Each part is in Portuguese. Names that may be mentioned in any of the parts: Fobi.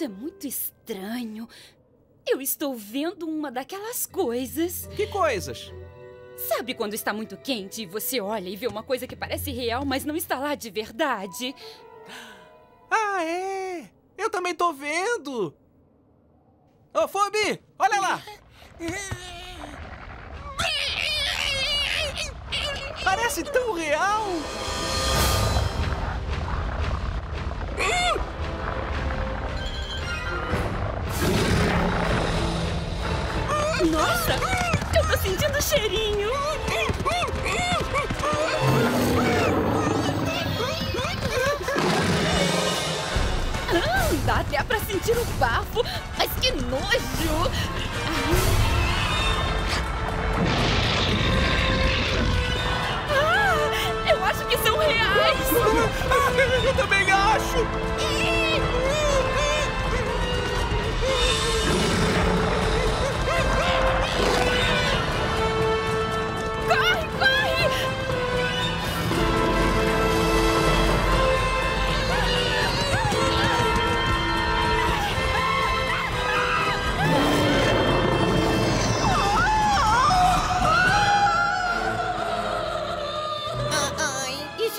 Isso é muito estranho. Eu estou vendo uma daquelas coisas. Que coisas? Sabe quando está muito quente e você olha e vê uma coisa que parece real, mas não está lá de verdade? Ah, é! Eu também tô vendo! Ô, Fobi! Olha lá! Parece tão real! Nossa! Eu tô sentindo cheirinho! Dá até pra sentir o bafo! Mas que nojo! Ah, eu acho que são reais! Eu também acho!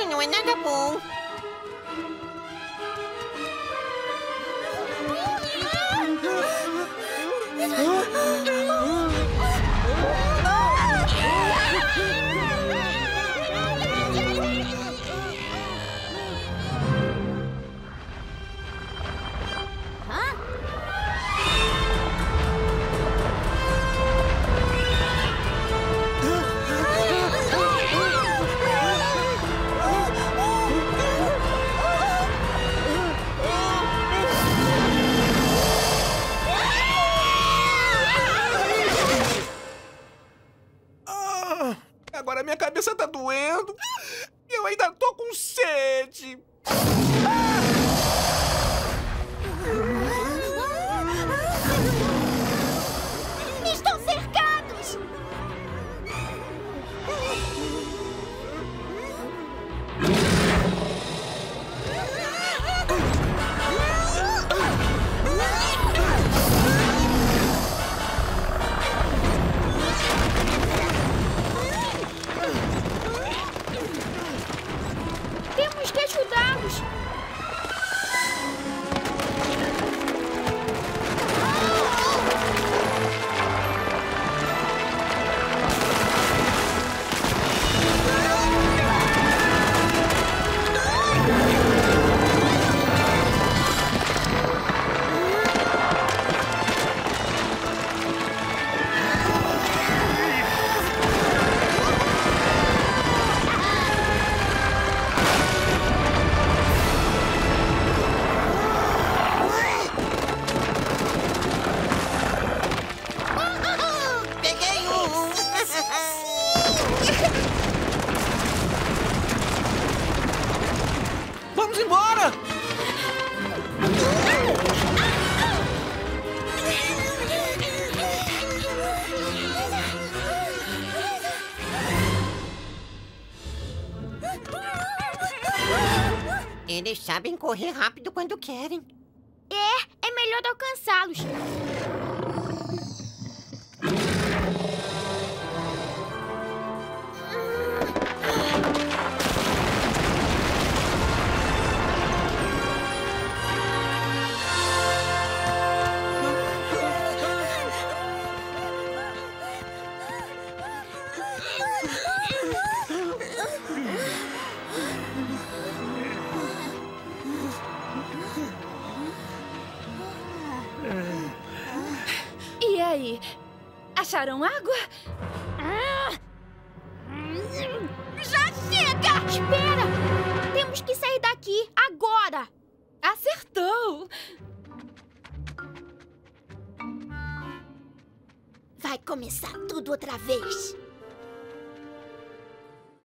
Não é nada bom. Agora minha cabeça tá doendo e eu ainda tô com sede. Estão cercados! Vamos embora! Eles sabem correr rápido quando querem. É melhor alcançá-los. E aí? Acharam água? Já chega! Espera! Temos que sair daqui agora! Acertou! Vai começar tudo outra vez.